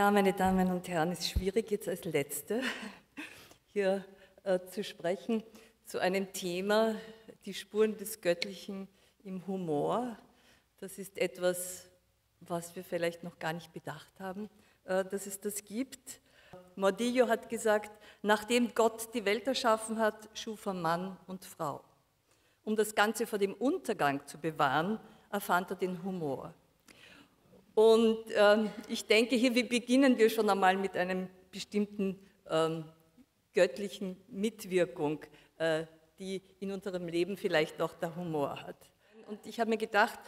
Ja, meine Damen und Herren, es ist schwierig, jetzt als Letzte hier zu sprechen zu einem Thema, die Spuren des Göttlichen im Humor. Das ist etwas, was wir vielleicht noch gar nicht bedacht haben, dass es das gibt. Mordillo hat gesagt, nachdem Gott die Welt erschaffen hat, schuf er Mann und Frau. Um das Ganze vor dem Untergang zu bewahren, erfand er den Humor. Und ich denke, hier beginnen wir schon einmal mit einer bestimmten göttlichen Mitwirkung, die in unserem Leben vielleicht auch der Humor hat. Und ich habe mir gedacht,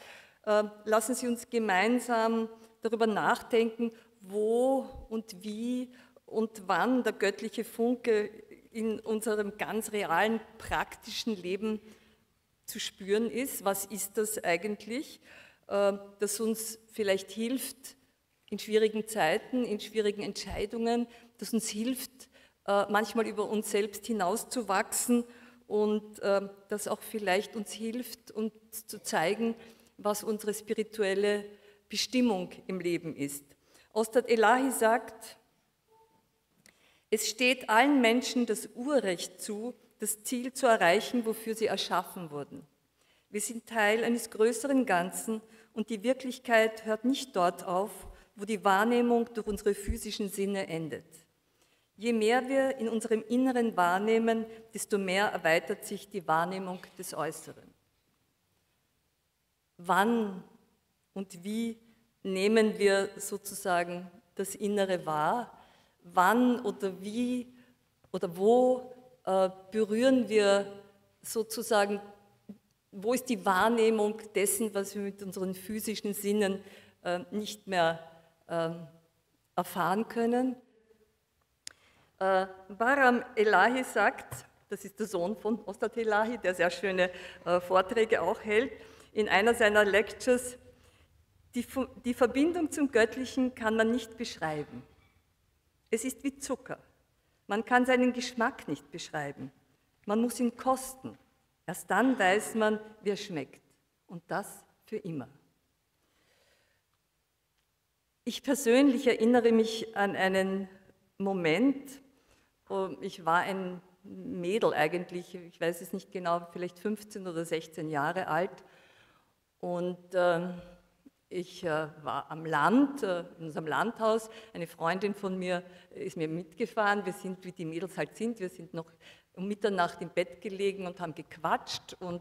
lassen Sie uns gemeinsam darüber nachdenken, wo und wie und wann der göttliche Funke in unserem ganz realen, praktischen Leben zu spüren ist. Was ist das eigentlich, das uns vielleicht hilft in schwierigen Zeiten, in schwierigen Entscheidungen, das uns hilft, manchmal über uns selbst hinauszuwachsen und das auch vielleicht uns hilft, uns zu zeigen, was unsere spirituelle Bestimmung im Leben ist. Ostad Elahi sagt, es steht allen Menschen das Urrecht zu, das Ziel zu erreichen, wofür sie erschaffen wurden. Wir sind Teil eines größeren Ganzen und die Wirklichkeit hört nicht dort auf, wo die Wahrnehmung durch unsere physischen Sinne endet. Je mehr wir in unserem Inneren wahrnehmen, desto mehr erweitert sich die Wahrnehmung des Äußeren. Wann und wie nehmen wir sozusagen das Innere wahr? Wann oder wie oder wo berühren wir sozusagen, wo ist die Wahrnehmung dessen, was wir mit unseren physischen Sinnen nicht mehr erfahren können? Bahram Elahi sagt, das ist der Sohn von Ostad Elahi, der sehr schöne Vorträge auch hält, in einer seiner Lectures, die Verbindung zum Göttlichen kann man nicht beschreiben. Es ist wie Zucker. Man kann seinen Geschmack nicht beschreiben. Man muss ihn kosten. Erst dann weiß man, wie er schmeckt. Und das für immer. Ich persönlich erinnere mich an einen Moment, ich war ein Mädel eigentlich, ich weiß es nicht genau, vielleicht 15 oder 16 Jahre alt. Und ich war am Land, in unserem Landhaus, eine Freundin von mir ist mir mitgefahren, wir sind, wie die Mädels halt sind, wir sind noch um Mitternacht im Bett gelegen und haben gequatscht und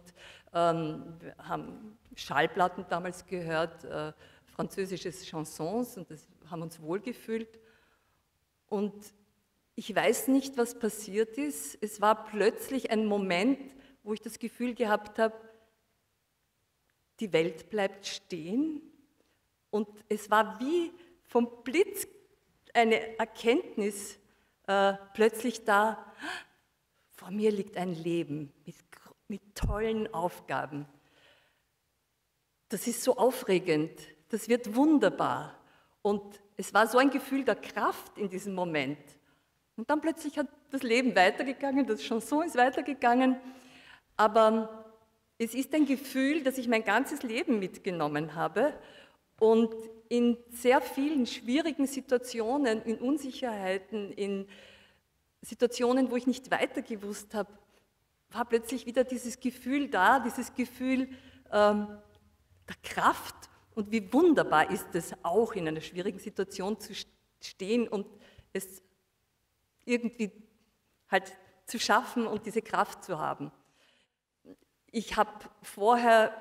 haben Schallplatten damals gehört, französische Chansons, und das haben uns wohlgefühlt. Und ich weiß nicht, was passiert ist, es war plötzlich ein Moment, wo ich das Gefühl gehabt habe, die Welt bleibt stehen, und es war wie vom Blitz eine Erkenntnis plötzlich da, vor mir liegt ein Leben mit tollen Aufgaben. Das ist so aufregend, das wird wunderbar, und es war so ein Gefühl der Kraft in diesem Moment. Und dann plötzlich hat das Leben weitergegangen, das Chanson ist weitergegangen, aber es ist ein Gefühl, das ich mein ganzes Leben mitgenommen habe, und in sehr vielen schwierigen Situationen, in Unsicherheiten, in Situationen, wo ich nicht weiter gewusst habe, war plötzlich wieder dieses Gefühl da, dieses Gefühl der Kraft, und wie wunderbar ist es auch, in einer schwierigen Situation zu stehen und es irgendwie halt zu schaffen und diese Kraft zu haben. Ich habe vorher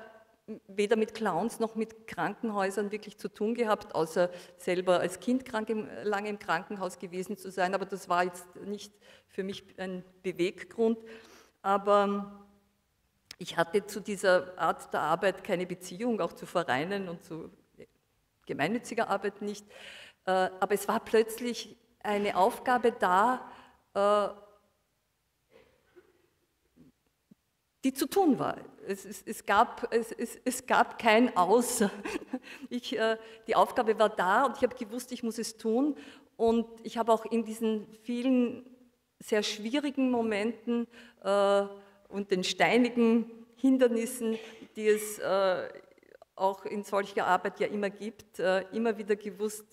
weder mit Clowns noch mit Krankenhäusern wirklich zu tun gehabt, außer selber als Kind lange im Krankenhaus gewesen zu sein, aber das war jetzt nicht für mich ein Beweggrund. Aber ich hatte zu dieser Art der Arbeit keine Beziehung, auch zu Vereinen und zu gemeinnütziger Arbeit nicht. Aber es war plötzlich eine Aufgabe da, die zu tun war. Es gab kein Aus. Die Aufgabe war da, und ich habe gewusst, ich muss es tun. Und ich habe auch in diesen vielen sehr schwierigen Momenten und den steinigen Hindernissen, die es auch in solcher Arbeit ja immer gibt, immer wieder gewusst,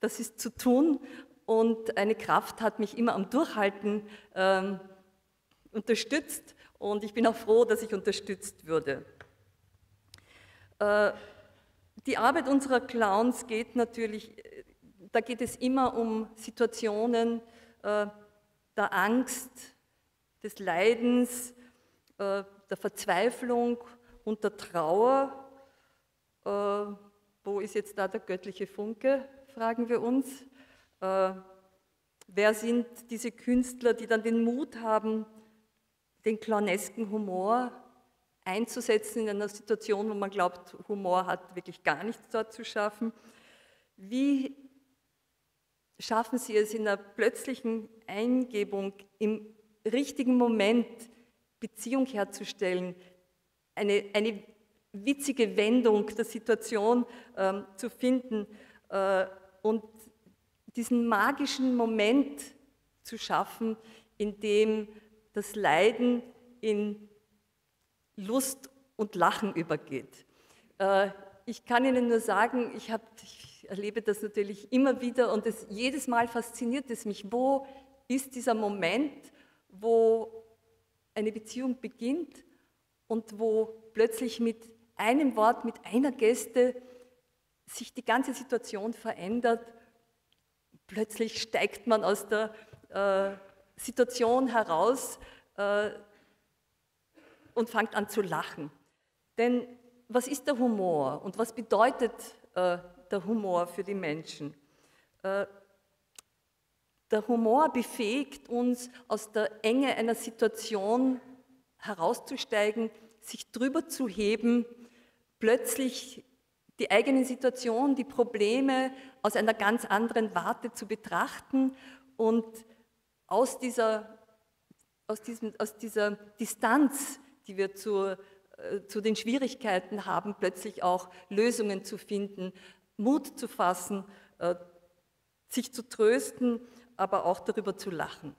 Das ist zu tun und eine Kraft hat mich immer am Durchhalten unterstützt und ich bin auch froh, dass ich unterstützt wurde. Die Arbeit unserer Clowns geht natürlich, da geht es immer um Situationen der Angst, des Leidens, der Verzweiflung und der Trauer. Wo ist jetzt da der göttliche Funke, fragen wir uns. Wer sind diese Künstler, die dann den Mut haben, den clownesken Humor einzusetzen in einer Situation, wo man glaubt, Humor hat wirklich gar nichts dort zu schaffen? Wie schaffen Sie es in einer plötzlichen Eingebung, im richtigen Moment Beziehung herzustellen, eine witzige Wendung der Situation zu finden und diesen magischen Moment zu schaffen, in dem das Leiden in Lust und Lachen übergeht. Ich kann Ihnen nur sagen, ich erlebe das natürlich immer wieder und jedes Mal fasziniert es mich, wo ist dieser Moment, wo eine Beziehung beginnt und wo plötzlich mit einem Wort, mit einer Geste sich die ganze Situation verändert. Plötzlich steigt man aus der Situation heraus und fängt an zu lachen. Denn was ist der Humor und was bedeutet der Humor für die Menschen? Der Humor befähigt uns, aus der Enge einer Situation herauszusteigen, sich drüber zu heben, plötzlich die eigene Situation, die Probleme aus einer ganz anderen Warte zu betrachten und aus dieser Distanz, die wir zu den Schwierigkeiten haben, plötzlich auch Lösungen zu finden, Mut zu fassen, sich zu trösten, aber auch darüber zu lachen.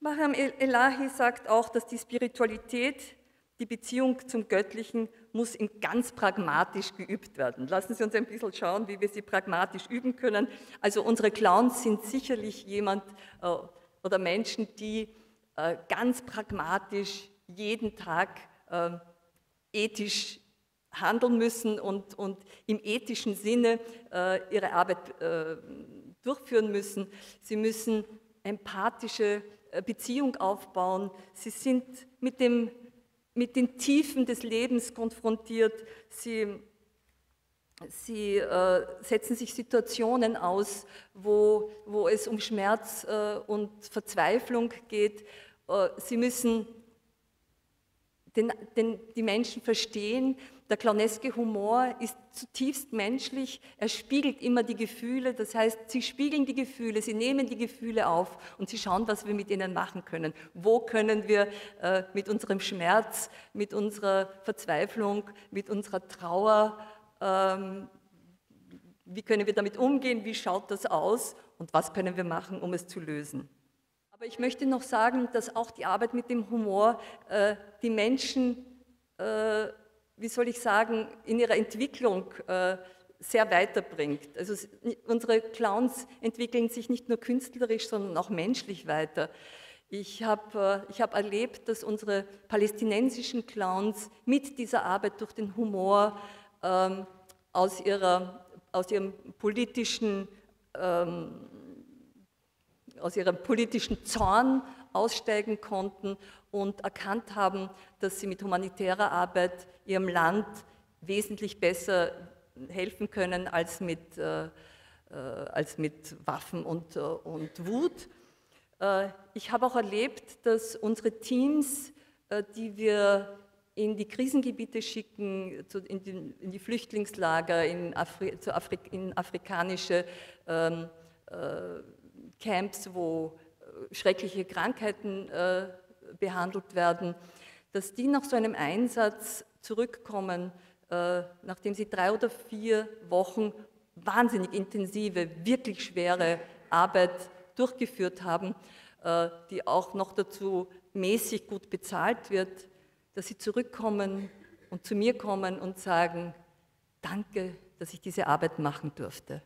Bahram Elahi sagt auch, dass die Spiritualität, die Beziehung zum Göttlichen, muss ganz pragmatisch geübt werden. Lassen Sie uns ein bisschen schauen, wie wir sie pragmatisch üben können. Also unsere Clowns sind sicherlich jemand oder Menschen, die ganz pragmatisch jeden Tag ethisch handeln müssen und im ethischen Sinne ihre Arbeit durchführen müssen. Sie müssen empathische Beziehung aufbauen. Sie sind mit den Tiefen des Lebens konfrontiert. Sie setzen sich Situationen aus, wo es um Schmerz und Verzweiflung geht. Sie müssen die Menschen verstehen. Der clowneske Humor ist zutiefst menschlich, er spiegelt immer die Gefühle, das heißt, sie spiegeln die Gefühle, sie nehmen die Gefühle auf und sie schauen, was wir mit ihnen machen können. Wo können wir mit unserem Schmerz, mit unserer Verzweiflung, mit unserer Trauer, wie können wir damit umgehen, wie schaut das aus und was können wir machen, um es zu lösen. Aber ich möchte noch sagen, dass auch die Arbeit mit dem Humor die Menschen wie soll ich sagen, in ihrer Entwicklung sehr weiterbringt. Also unsere Clowns entwickeln sich nicht nur künstlerisch, sondern auch menschlich weiter. Ich hab erlebt, dass unsere palästinensischen Clowns mit dieser Arbeit durch den Humor aus ihrem politischen Zorn aussteigen konnten und erkannt haben, dass sie mit humanitärer Arbeit ihrem Land wesentlich besser helfen können als mit Waffen und Wut. Ich habe auch erlebt, dass unsere Teams, die wir in die Krisengebiete schicken, in die Flüchtlingslager, in afrikanische Camps, wo schreckliche Krankheiten behandelt werden, dass die nach so einem Einsatz zurückkommen, nachdem sie 3 oder 4 Wochen wahnsinnig intensive, wirklich schwere Arbeit durchgeführt haben, die auch noch dazu mäßig gut bezahlt wird, dass sie zurückkommen und zu mir kommen und sagen, danke, dass ich diese Arbeit machen durfte.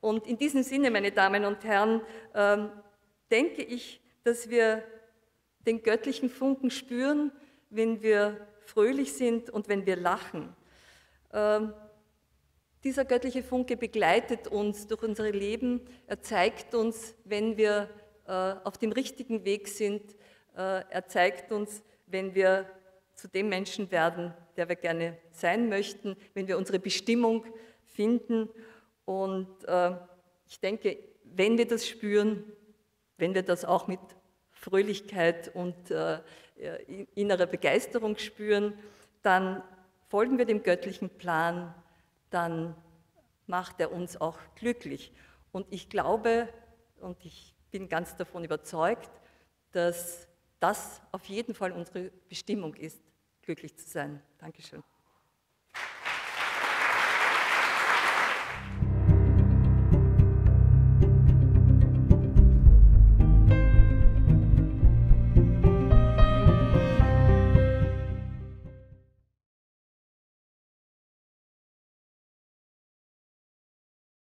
Und in diesem Sinne, meine Damen und Herren, denke ich, dass wir den göttlichen Funken spüren, wenn wir fröhlich sind und wenn wir lachen. Dieser göttliche Funke begleitet uns durch unser Leben, er zeigt uns, wenn wir auf dem richtigen Weg sind, er zeigt uns, wenn wir zu dem Menschen werden, der wir gerne sein möchten, wenn wir unsere Bestimmung finden. Und ich denke, wenn wir das spüren, wenn wir das auch mit Fröhlichkeit und innerer Begeisterung spüren, dann folgen wir dem göttlichen Plan, dann macht er uns auch glücklich. Und ich glaube, und ich bin ganz davon überzeugt, dass das auf jeden Fall unsere Bestimmung ist, glücklich zu sein. Dankeschön.